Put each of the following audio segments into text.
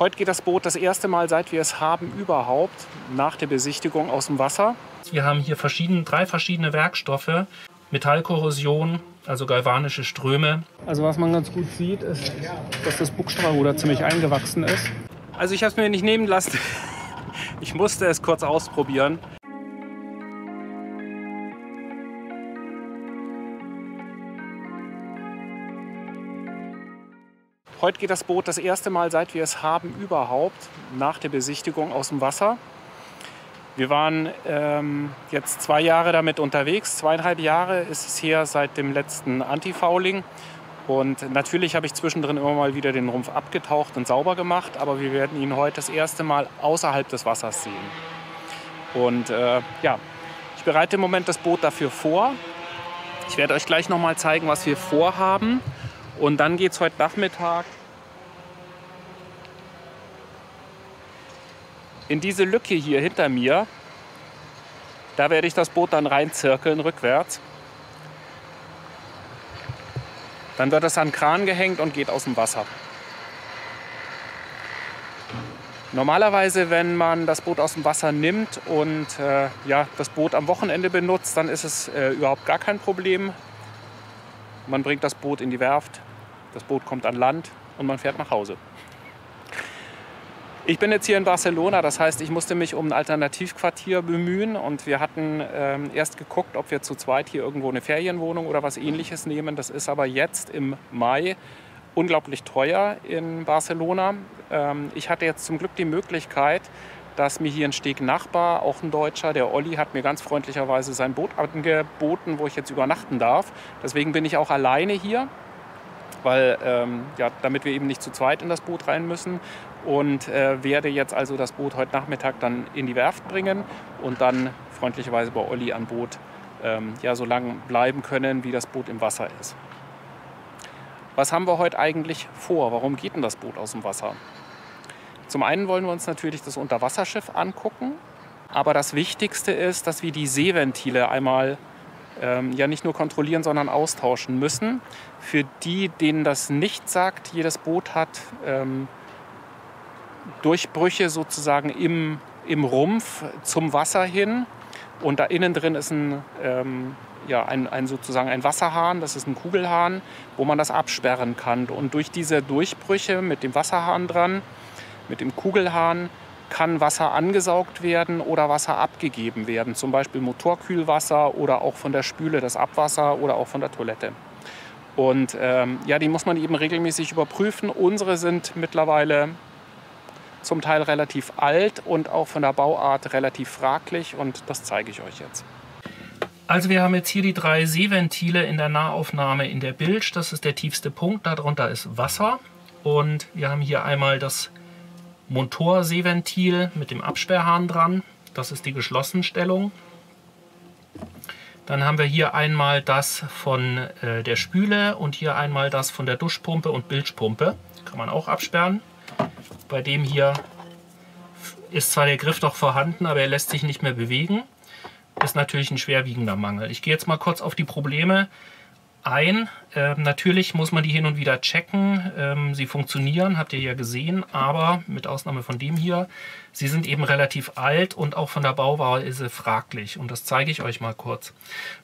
Heute geht das Boot das erste Mal, seit wir es haben, überhaupt nach der Besichtigung aus dem Wasser. Wir haben hier drei verschiedene Werkstoffe, Metallkorrosion, also galvanische Ströme. Also was man ganz gut sieht, ist, dass das Bugstrahlruder ziemlich eingewachsen ist. Also ich habe es mir nicht nehmen lassen. Ich musste es kurz ausprobieren. Heute geht das Boot das erste Mal, seit wir es haben, überhaupt nach der Besichtigung aus dem Wasser. Wir waren jetzt 2 Jahre damit unterwegs. 2,5 Jahre ist es her seit dem letzten Anti-Fouling. Und natürlich habe ich zwischendrin immer mal wieder den Rumpf abgetaucht und sauber gemacht. Aber wir werden ihn heute das erste Mal außerhalb des Wassers sehen. Und ja, ich bereite im Moment das Boot dafür vor. Ich werde euch gleich noch mal zeigen, was wir vorhaben. Und dann geht es heute Nachmittag in diese Lücke hier hinter mir. Da werde ich das Boot dann reinzirkeln, rückwärts. Dann wird es an den Kran gehängt und geht aus dem Wasser. Normalerweise, wenn man das Boot aus dem Wasser nimmt und ja, das Boot am Wochenende benutzt, dann ist es überhaupt gar kein Problem. Man bringt das Boot in die Werft, das Boot kommt an Land und man fährt nach Hause. Ich bin jetzt hier in Barcelona, das heißt, ich musste mich um ein Alternativquartier bemühen und wir hatten erst geguckt, ob wir zu zweit hier irgendwo eine Ferienwohnung oder was Ähnliches nehmen. Das ist aber jetzt im Mai unglaublich teuer in Barcelona. Ich hatte jetzt zum Glück die Möglichkeit, dass mir hier ein Stegnachbar, auch ein Deutscher, der Olli, hat mir ganz freundlicherweise sein Boot angeboten, wo ich jetzt übernachten darf. Deswegen bin ich auch alleine hier, weil, ja, damit wir eben nicht zu zweit in das Boot rein müssen. Und werde jetzt also das Boot heute Nachmittag dann in die Werft bringen und dann freundlicherweise bei Olli an Boot ja, so lange bleiben können, wie das Boot im Wasser ist. Was haben wir heute eigentlich vor? Warum geht denn das Boot aus dem Wasser? Zum einen wollen wir uns natürlich das Unterwasserschiff angucken, aber das Wichtigste ist, dass wir die Seeventile einmal ja nicht nur kontrollieren, sondern austauschen müssen. Für die, denen das nicht sagt, jedes Boot hat Durchbrüche sozusagen im Rumpf zum Wasser hin und da innen drin ist sozusagen ein Wasserhahn, das ist ein Kugelhahn, wo man das absperren kann und durch diese Durchbrüche mit dem Wasserhahn dran, mit dem Kugelhahn kann Wasser angesaugt werden oder Wasser abgegeben werden, zum Beispiel Motorkühlwasser oder auch von der Spüle das Abwasser oder auch von der Toilette. Und ja, die muss man eben regelmäßig überprüfen. Unsere sind mittlerweile zum Teil relativ alt und auch von der Bauart relativ fraglich und das zeige ich euch jetzt. Also wir haben jetzt hier die 3 Seeventile in der Nahaufnahme in der Bilge, das ist der tiefste Punkt, darunter ist Wasser und wir haben hier einmal das Motorseeventil mit dem Absperrhahn dran, das ist die Geschlossenstellung. Dann haben wir hier einmal das von der Spüle und hier einmal das von der Duschpumpe und Bilgepumpe. Kann man auch absperren. Bei dem hier ist zwar der Griff noch vorhanden, aber er lässt sich nicht mehr bewegen. Ist natürlich ein schwerwiegender Mangel. Ich gehe jetzt mal kurz auf die Probleme ein. Natürlich muss man die hin und wieder checken. Sie funktionieren, habt ihr ja gesehen, aber mit Ausnahme von dem hier, sie sind eben relativ alt und auch von der Bauweise fraglich. Und das zeige ich euch mal kurz.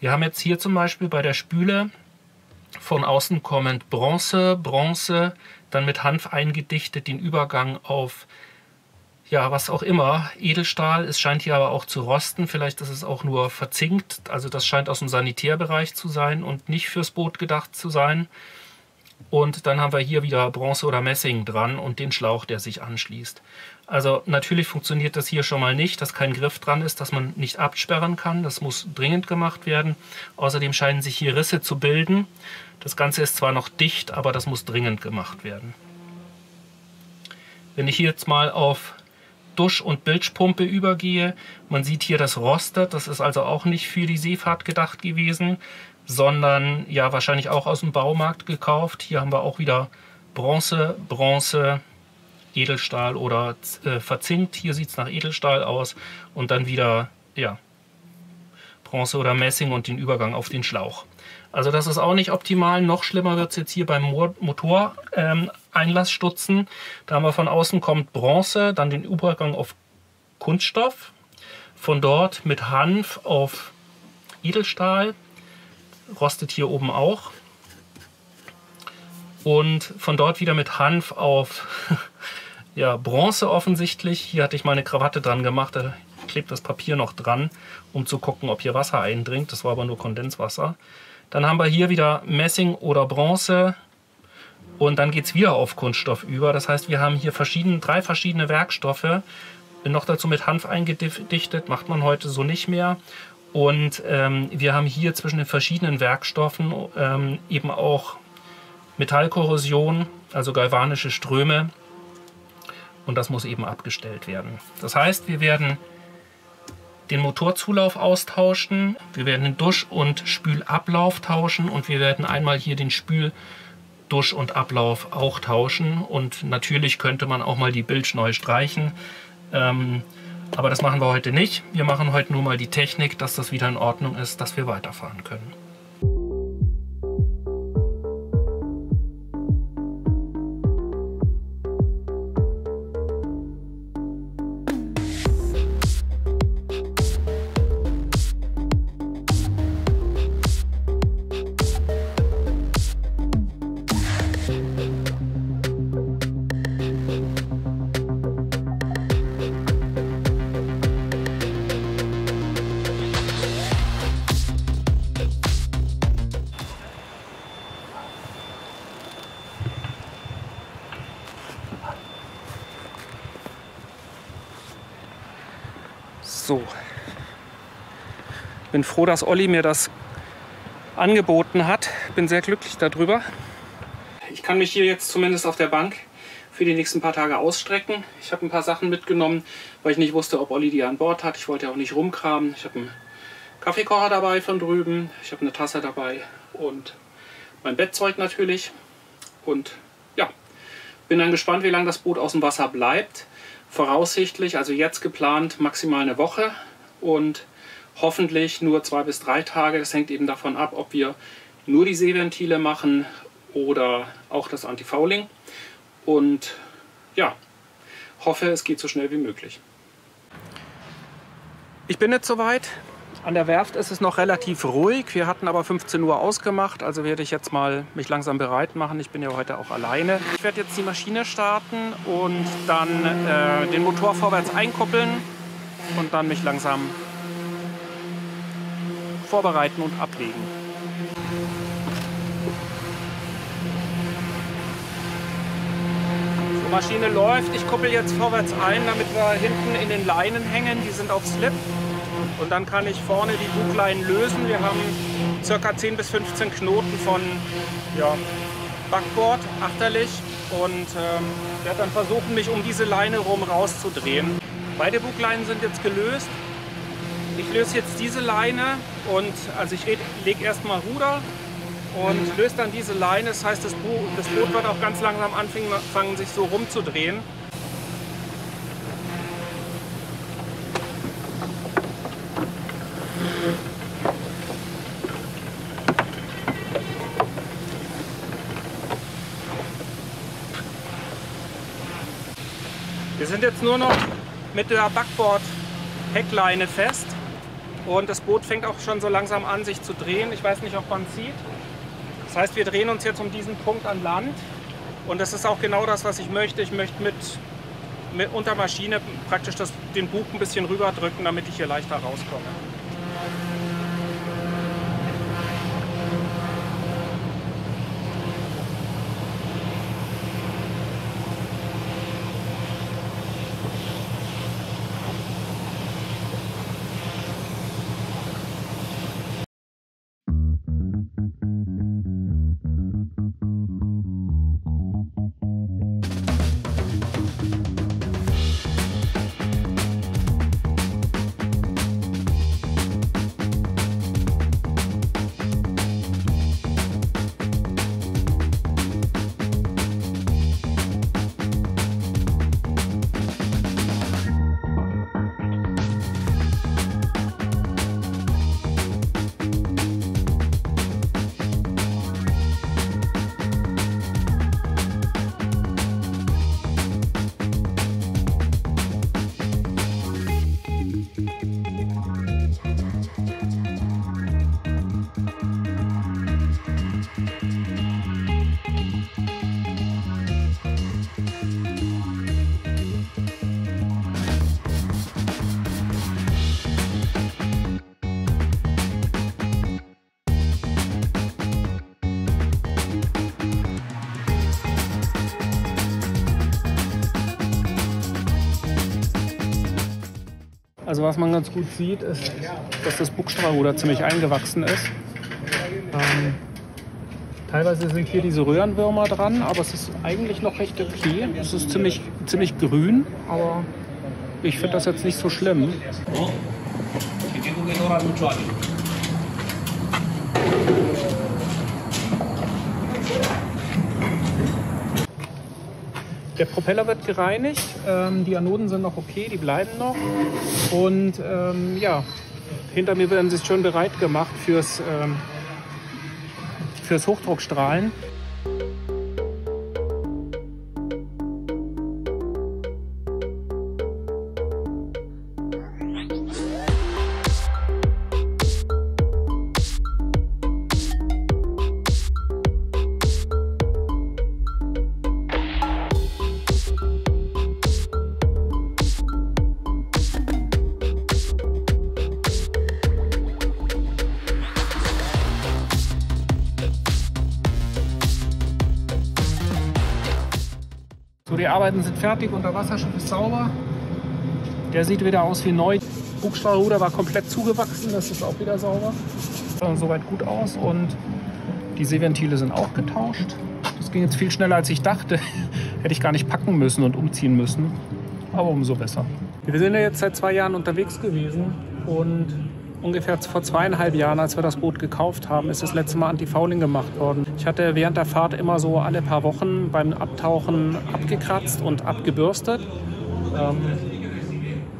Wir haben jetzt hier zum Beispiel bei der Spüle von außen kommend Bronze, dann mit Hanf eingedichtet den Übergang auf, ja, was auch immer, Edelstahl. Es scheint hier aber auch zu rosten, vielleicht ist es auch nur verzinkt, also das scheint aus dem Sanitärbereich zu sein und nicht fürs Boot gedacht zu sein. Und dann haben wir hier wieder Bronze oder Messing dran und den Schlauch, der sich anschließt. Also natürlich funktioniert das hier schon mal nicht, dass kein Griff dran ist, dass man nicht absperren kann. Das muss dringend gemacht werden. Außerdem scheinen sich hier Risse zu bilden. Das Ganze ist zwar noch dicht, aber das muss dringend gemacht werden. Wenn ich hier jetzt mal auf Dusch- und Bilgepumpe übergehe, man sieht hier, das rostet. Das ist also auch nicht für die Seefahrt gedacht gewesen, sondern ja wahrscheinlich auch aus dem Baumarkt gekauft. Hier haben wir auch wieder Bronze, Edelstahl oder verzinkt. Hier sieht es nach Edelstahl aus und dann wieder ja, Bronze oder Messing und den Übergang auf den Schlauch. Also das ist auch nicht optimal. Noch schlimmer wird es jetzt hier beim Motor Einlassstutzen. Da haben wir von außen kommt Bronze, dann den Übergang auf Kunststoff. Von dort mit Hanf auf Edelstahl. Rostet hier oben auch. Und von dort wieder mit Hanf auf ja, Bronze offensichtlich. Hier hatte ich meine Krawatte dran gemacht. Da klebt das Papier noch dran, um zu gucken, ob hier Wasser eindringt. Das war aber nur Kondenswasser. Dann haben wir hier wieder Messing oder Bronze. Und dann geht es wieder auf Kunststoff über. Das heißt, wir haben hier drei verschiedene Werkstoffe. Bin noch dazu mit Hanf eingedichtet. Macht man heute so nicht mehr. Und wir haben hier zwischen den verschiedenen Werkstoffen eben auch Metallkorrosion, also galvanische Ströme. Und das muss eben abgestellt werden. Das heißt, wir werden den Motorzulauf austauschen, wir werden den Dusch- und Spülablauf tauschen und wir werden einmal hier den Dusch- und Ablauf auch tauschen. Und natürlich könnte man auch mal die Bilge neu streichen, aber das machen wir heute nicht. Wir machen heute nur mal die Technik, dass das wieder in Ordnung ist, dass wir weiterfahren können. So, bin froh, dass Olli mir das angeboten hat. Bin sehr glücklich darüber. Ich kann mich hier jetzt zumindest auf der Bank für die nächsten paar Tage ausstrecken. Ich habe ein paar Sachen mitgenommen, weil ich nicht wusste, ob Olli die an Bord hat. Ich wollte ja auch nicht rumkramen. Ich habe einen Kaffeekocher dabei von drüben. Ich habe eine Tasse dabei und mein Bettzeug natürlich. Und ja, bin dann gespannt, wie lange das Boot aus dem Wasser bleibt. Voraussichtlich, also jetzt geplant, maximal eine Woche und hoffentlich nur 2 bis 3 Tage. Das hängt eben davon ab, ob wir nur die Seeventile machen oder auch das Anti-Fouling. Und ja, hoffe, es geht so schnell wie möglich. Ich bin jetzt soweit. An der Werft ist es noch relativ ruhig. Wir hatten aber 15 Uhr ausgemacht, also werde ich jetzt mal mich langsam bereit machen. Ich bin ja heute auch alleine. Ich werde jetzt die Maschine starten und dann den Motor vorwärts einkuppeln und dann mich langsam vorbereiten und ablegen. Die Maschine läuft. Ich kuppel jetzt vorwärts ein, damit wir hinten in den Leinen hängen. Die sind auf Slip. Und dann kann ich vorne die Bugleinen lösen. Wir haben ca. 10 bis 15 Knoten von ja, Backbord, achterlich. Und werde dann versuchen, mich um diese Leine rum rauszudrehen. Beide Bugleinen sind jetzt gelöst. Ich löse jetzt diese Leine und also ich lege erstmal Ruder und löse dann diese Leine. Das heißt, das Boot wird auch ganz langsam anfangen, sich so rumzudrehen. Wir sind jetzt nur noch mit der Backbord-Heckleine fest und das Boot fängt auch schon so langsam an, sich zu drehen. Ich weiß nicht, ob man es sieht. Das heißt, wir drehen uns jetzt um diesen Punkt an Land und das ist auch genau das, was ich möchte. Ich möchte mit unter Maschine praktisch den Bug ein bisschen rüberdrücken, damit ich hier leichter rauskomme. Also was man ganz gut sieht, ist, dass das Bugstrahlruder ziemlich eingewachsen ist. Teilweise sind hier diese Röhrenwürmer dran, aber es ist eigentlich noch recht okay. Es ist ziemlich grün, aber ich finde das jetzt nicht so schlimm. Der Propeller wird gereinigt, die Anoden sind noch okay, die bleiben noch. Und ja, hinter mir werden sie schon bereit gemacht fürs Hochdruckstrahlen. Die Arbeiten sind fertig und der Wasserschiff ist sauber. Der sieht wieder aus wie neu. Das Bugstrahlruder war komplett zugewachsen, das ist auch wieder sauber. Soweit gut aus und die Seeventile sind auch getauscht. Das ging jetzt viel schneller als ich dachte. Hätte ich gar nicht packen müssen und umziehen müssen, aber umso besser. Wir sind ja jetzt seit 2 Jahren unterwegs gewesen und ungefähr vor 2,5 Jahren, als wir das Boot gekauft haben, ist das letzte Mal Anti-Fouling gemacht worden. Ich hatte während der Fahrt immer so alle paar Wochen beim Abtauchen abgekratzt und abgebürstet.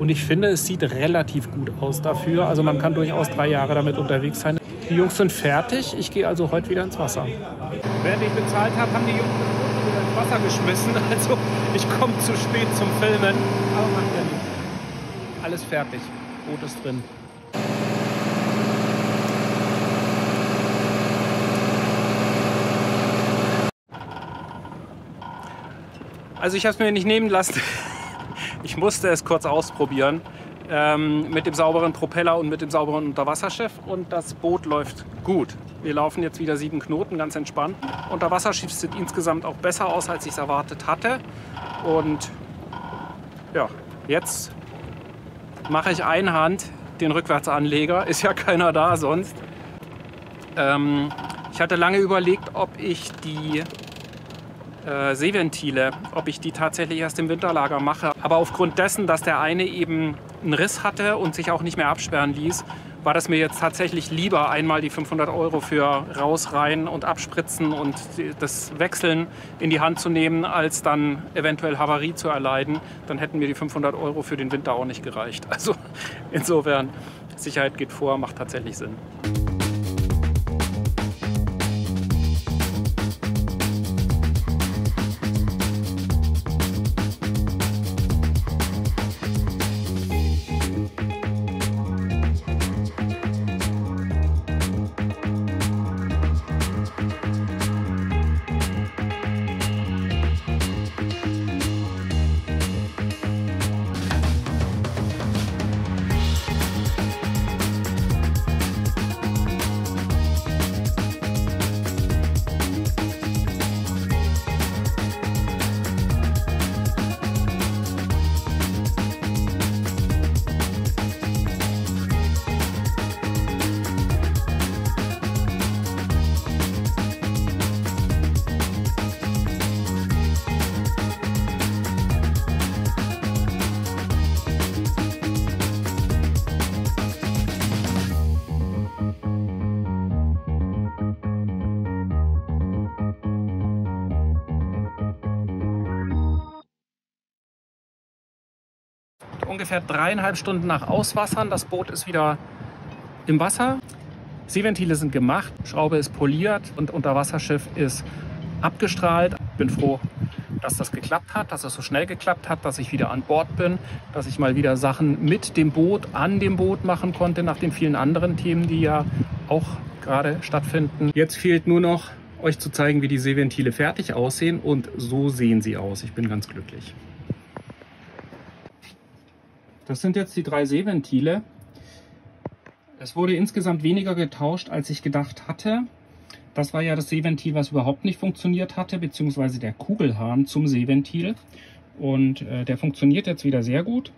Und ich finde, es sieht relativ gut aus dafür. Also man kann durchaus 3 Jahre damit unterwegs sein. Die Jungs sind fertig. Ich gehe also heute wieder ins Wasser. Während ich bezahlt habe, haben die Jungs wieder ins Wasser geschmissen. Also ich komme zu spät zum Filmen. Aber macht ja nichts. Alles fertig. Boot ist drin. Also ich habe es mir nicht nehmen lassen, ich musste es kurz ausprobieren mit dem sauberen Propeller und mit dem sauberen Unterwasserschiff und das Boot läuft gut. Wir laufen jetzt wieder 7 Knoten, ganz entspannt. Unterwasserschiff sieht insgesamt auch besser aus, als ich es erwartet hatte und ja, jetzt mache ich einhand den Rückwärtsanleger, ist ja keiner da sonst. Ich hatte lange überlegt, ob ich die Seeventile, ob ich die tatsächlich erst im Winterlager mache. Aber aufgrund dessen, dass der eine eben einen Riss hatte und sich auch nicht mehr absperren ließ, war das mir jetzt tatsächlich lieber, einmal die 500 € für raus, rein und abspritzen und das Wechseln in die Hand zu nehmen, als dann eventuell Havarie zu erleiden. Dann hätten mir die 500 € für den Winter auch nicht gereicht. Also insofern, Sicherheit geht vor, macht tatsächlich Sinn. Ungefähr 3,5 Stunden nach Auswassern. Das Boot ist wieder im Wasser. Seeventile sind gemacht, Schraube ist poliert und Unterwasserschiff ist abgestrahlt. Ich bin froh, dass das geklappt hat, dass es so schnell geklappt hat, dass ich wieder an Bord bin, dass ich mal wieder Sachen mit dem Boot, an dem Boot machen konnte, nach den vielen anderen Themen, die ja auch gerade stattfinden. Jetzt fehlt nur noch, euch zu zeigen, wie die Seeventile fertig aussehen und so sehen sie aus. Ich bin ganz glücklich. Das sind jetzt die 3 Seeventile. Es wurde insgesamt weniger getauscht, als ich gedacht hatte. Das war ja das Seeventil, was überhaupt nicht funktioniert hatte, beziehungsweise der Kugelhahn zum Seeventil. Und der funktioniert jetzt wieder sehr gut.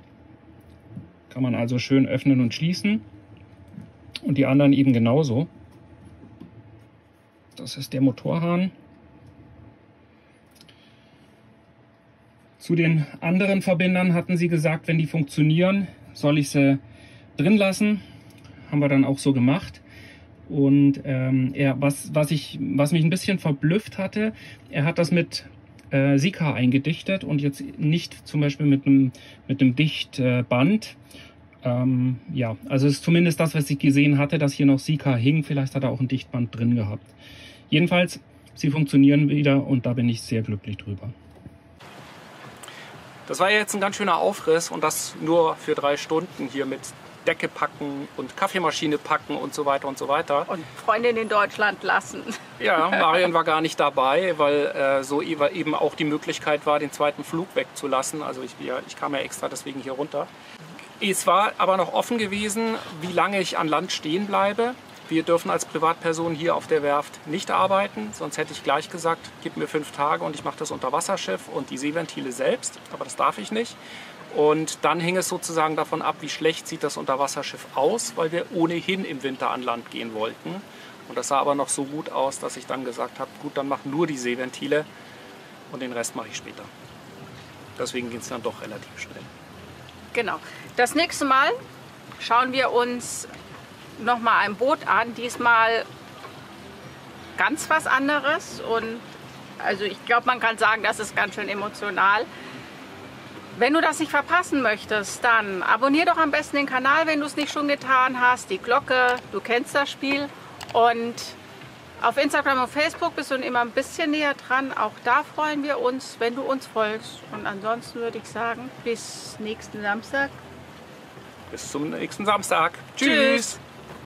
Kann man also schön öffnen und schließen. Und die anderen eben genauso. Das ist der Motorhahn. Zu den anderen Verbindern hatten sie gesagt, wenn die funktionieren, soll ich sie drin lassen. Haben wir dann auch so gemacht. Und was mich ein bisschen verblüfft hatte, er hat das mit Sika eingedichtet und jetzt nicht zum Beispiel mit einem Dichtband. Ja, also ist zumindest das, was ich gesehen hatte, dass hier noch Sika hing. Vielleicht hat er auch ein Dichtband drin gehabt. Jedenfalls, sie funktionieren wieder und da bin ich sehr glücklich drüber. Das war jetzt ein ganz schöner Aufriss und das nur für 3 Stunden hier mit Decke packen und Kaffeemaschine packen und so weiter und so weiter. Und Freundin in Deutschland lassen. Ja, Marion war gar nicht dabei, weil so eben auch die Möglichkeit war, den zweiten Flug wegzulassen. Also ich kam ja extra deswegen hier runter. Es war aber noch offen gewesen, wie lange ich an Land stehen bleibe. Wir dürfen als Privatperson hier auf der Werft nicht arbeiten, sonst hätte ich gleich gesagt, gib mir 5 Tage und ich mache das Unterwasserschiff und die Seeventile selbst, aber das darf ich nicht. Und dann hing es sozusagen davon ab, wie schlecht sieht das Unterwasserschiff aus, weil wir ohnehin im Winter an Land gehen wollten. Und das sah aber noch so gut aus, dass ich dann gesagt habe, gut, dann mach nur die Seeventile und den Rest mache ich später. Deswegen ging es dann doch relativ schnell. Genau. Das nächste Mal schauen wir uns nochmal ein Boot an. Diesmal ganz was anderes. Und also ich glaube, man kann sagen, das ist ganz schön emotional. Wenn du das nicht verpassen möchtest, dann abonnier doch am besten den Kanal, wenn du es nicht schon getan hast. Die Glocke, du kennst das Spiel. Und auf Instagram und Facebook bist du immer ein bisschen näher dran. Auch da freuen wir uns, wenn du uns folgst. Und ansonsten würde ich sagen, bis nächsten Samstag. Bis zum nächsten Samstag. Tschüss. Tschüss.